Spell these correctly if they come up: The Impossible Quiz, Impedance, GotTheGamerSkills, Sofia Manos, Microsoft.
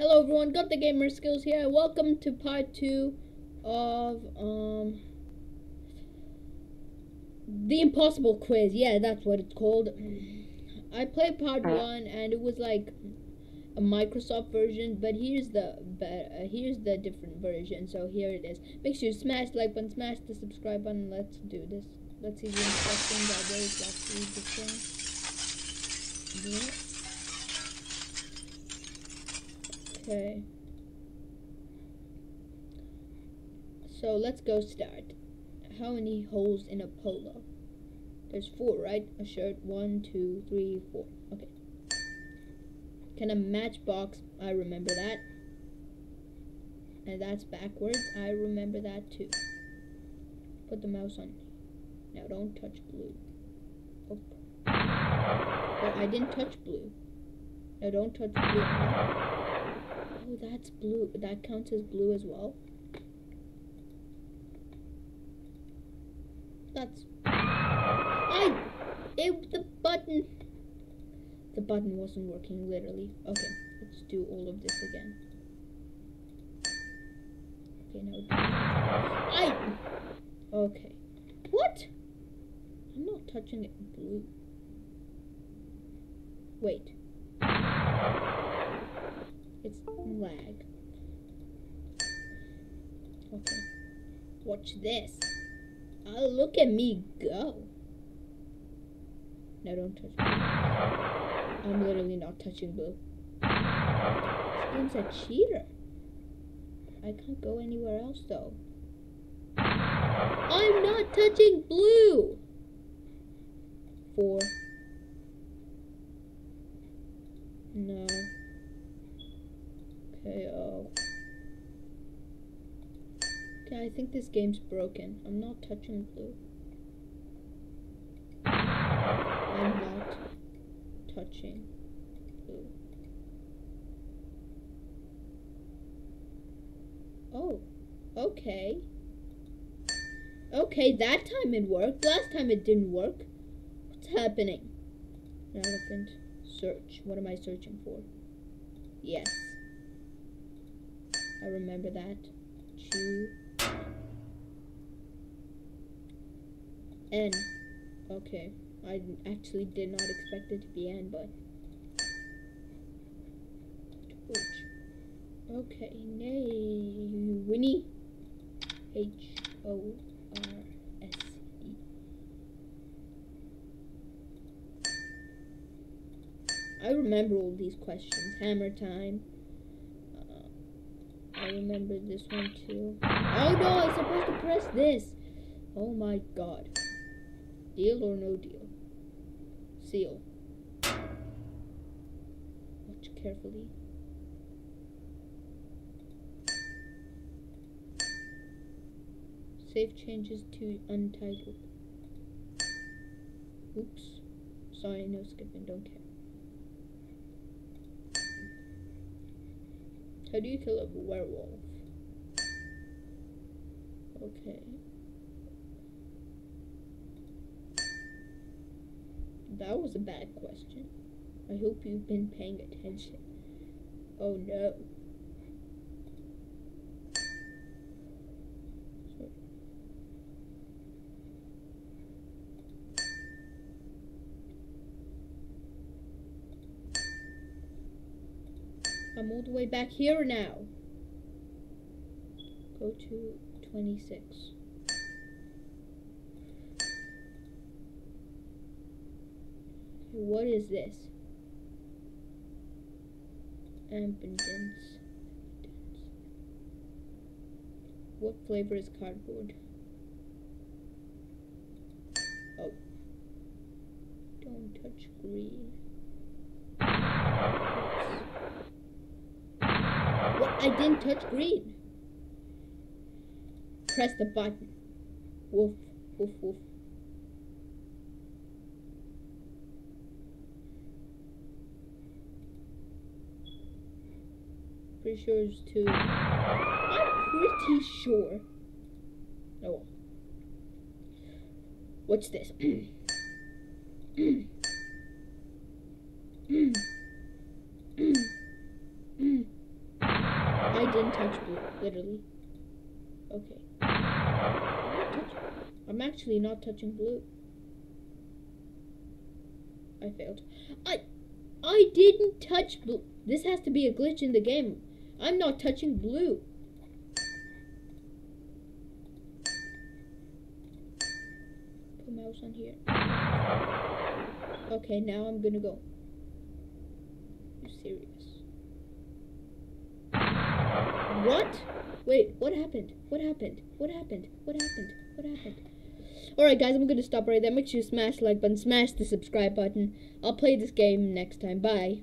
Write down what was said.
Hello everyone, GotTheGamerSkills here. Welcome to part 2 of The Impossible Quiz. Yeah, that's what it's called. I played part 1 and it was like a Microsoft version, but here's the different version. So here it is. Make sure you smash the like button, smash the subscribe button. Let's do this. Let's see the instructions. Are those actually the same? Yeah. Okay, so let's go start. How many holes in a polo? There's 4, right? A shirt, 1, 2, 3, 4. Okay. Can a matchbox? I remember that. And that's backwards. I remember that too. Put the mouse on. Now don't touch blue. Oh. But I didn't touch blue. Now don't touch blue. Oh, that's blue. That counts as blue as well. That's... The button! The button wasn't working, literally. Okay, let's do all of this again. Okay, now... Okay. What? I'm not touching it blue. Wait. It's lag. Okay. Watch this. Oh, look at me go. No, don't touch me. I'm literally not touching blue. This game's a cheater. I can't go anywhere else though. I'm not touching blue. 4. No. Okay, I think this game's broken. I'm not touching blue. I'm not touching blue. Oh, okay. Okay, that time it worked. Last time it didn't work. What's happening? An elephant. Search. What am I searching for? Yes. I remember that. Chew. N. Okay. I actually did not expect it to be N, but... Torch. Okay. Nay. Winnie. H-O-R-S-E. I remember all these questions. Hammer time. I remember this one too. Oh no, I'm supposed to press this. Oh my god. Deal or no deal? Seal. Watch carefully. Save changes to untitled. Oops. Sorry, no skipping, don't care. How do you kill a werewolf? Okay. That was a bad question. I hope you've been paying attention. Oh no. I'm all the way back here now. Go to 26. What is this? Impedance. What flavor is cardboard? Oh. Don't touch green. I didn't touch green. Press the button. Woof, woof, woof. Pretty sure it's 2. I'm pretty sure. Oh. What's this? didn't touch blue, literally. Okay. I'm actually not touching blue. I failed. I didn't touch blue. This has to be a glitch in the game. I'm not touching blue. Put mouse on here. Okay, now I'm gonna go. Are you serious? What? Wait, what happened? What happened? What happened? What happened? What happened? Alright guys, I'm gonna stop right there. Make sure you smash the like button, smash the subscribe button. I'll play this game next time. Bye.